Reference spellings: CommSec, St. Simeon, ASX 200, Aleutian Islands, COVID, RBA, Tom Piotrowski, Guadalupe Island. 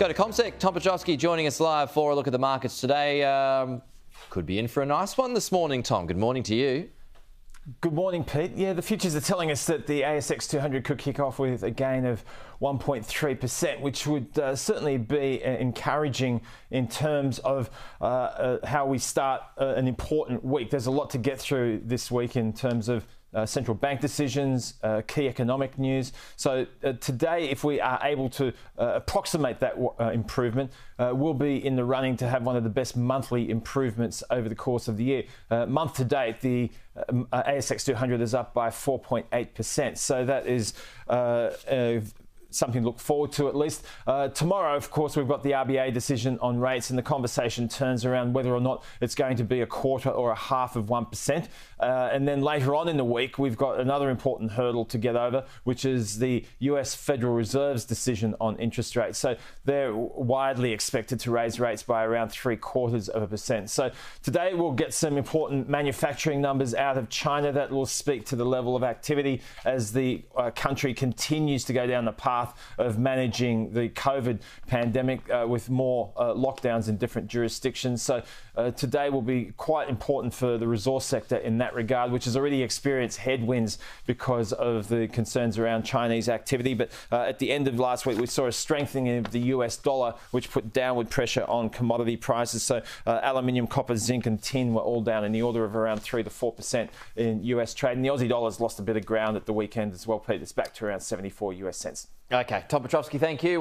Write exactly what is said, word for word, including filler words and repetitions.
Go to CommSec. Tom Piotrowski joining us live for a look at the markets today. Um, could be in for a nice one this morning, Tom. Good morning to you. Good morning, Pete. Yeah, the futures are telling us that the A S X two hundred could kick off with a gain of one point three percent, which would uh, certainly be uh, encouraging in terms of uh, uh, how we start uh, an important week. There's a lot to get through this week in terms of Uh, central bank decisions, uh, key economic news. So uh, today, if we are able to uh, approximate that uh, improvement, uh, we'll be in the running to have one of the best monthly improvements over the course of the year. Uh, month to date, the uh, A S X two hundred is up by four point eight percent. So that is uh, uh, something to look forward to, at least. Uh, tomorrow, of course, we've got the R B A decision on rates, and the conversation turns around whether or not it's going to be a quarter or a half of one percent. Uh, and then later on in the week, we've got another important hurdle to get over, which is the U S Federal Reserve's decision on interest rates. So they're widely expected to raise rates by around three quarters of a percent. So today we'll get some important manufacturing numbers out of China that will speak to the level of activity as the uh, country continues to go down the path of managing the COVID pandemic uh, with more uh, lockdowns in different jurisdictions. So uh, today will be quite important for the resource sector in that regard, which has already experienced headwinds because of the concerns around Chinese activity. But uh, at the end of last week, we saw a strengthening of the U S dollar, which put downward pressure on commodity prices. So uh, aluminium, copper, zinc and tin were all down in the order of around three to four percent in U S trade. And the Aussie dollar's lost a bit of ground at the weekend as well, Pete. It's back to around seventy-four U S cents. Okay, Tom Piotrowski, thank you.